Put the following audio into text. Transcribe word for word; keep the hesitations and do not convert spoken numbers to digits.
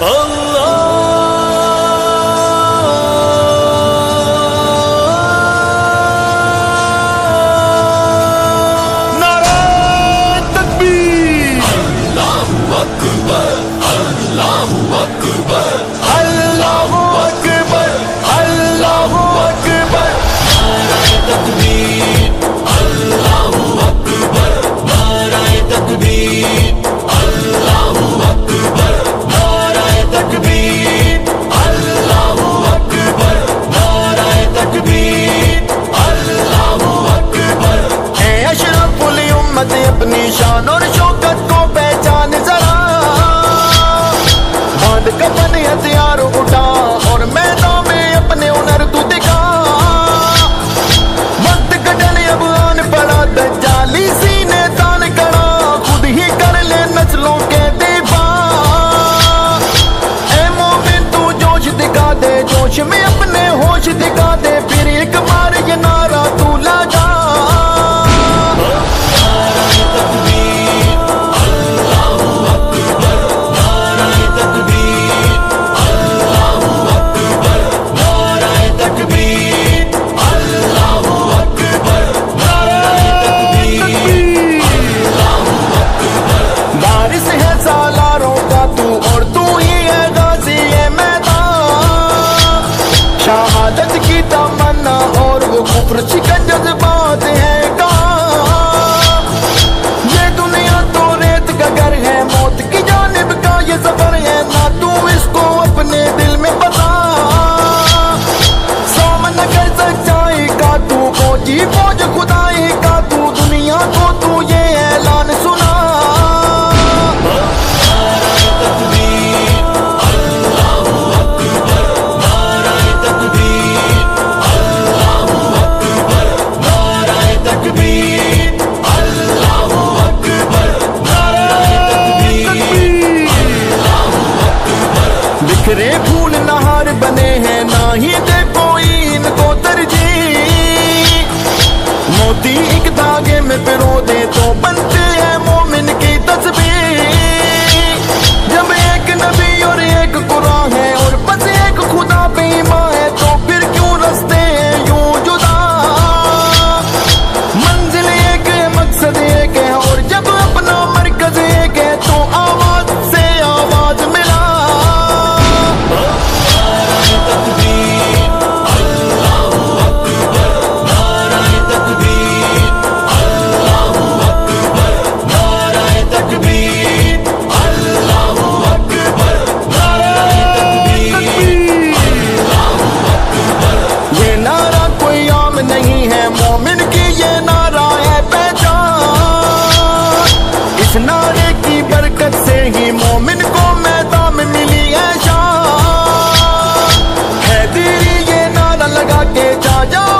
الله نعرة تكبير، الله أكبر، الله أكبر، الله أكبر، الله أكبر، نعرة تكبير، الله أكبر، نعرة تكبير، الله أكبر، نعرة تكبير، الله أكبر، نعرة تكبير، الله أكبر. يا أشرف الأمة अपनी शान और शौकत को पहचान जरा، बांध कफन हथियार उठा और मैदान में अपने हुनर तू दिखा. वक्त कटने अब आन पड़ा दज्जाली सीने तान कड़ा، खुद ही कर ले नस्लों के दीवा. ऐ मोमिन तू जोश दिखा दे، जोश में अपने होश दिखा दे، फिर एक बार ये नारा तू लगा. चिकन जज्बात है कहाँ، ये दुनिया तो रेत का घर है، मौत की जानिब का ये सफर है. ना तू इसको अपने दिल में बता، सामना कर सच्चाई का तू फौजी फौज खुदाई का तू. दुनिया को तू ये ऐलान सुना، बिखरे फूल नहार बने हैं ना ही दे कोई इनको तरजीह. मोती एक धागे में पिरो दे तो बनते हैं मोमिन की तस्बीह. जब एक नबी और एक कुरान है और बस एक खुदा पे ईमान है، तो फिर क्यों रास्ते हैं यूं जुदा. मंजिल एक है मकसद एक है और जब अपना मरकज एक है، तो आवाज से आवाज मिला. इस नारे की बरकत से ही मोमिन को मैदान में मिली है शान. है तेरी ये नारा लगा के जा जा.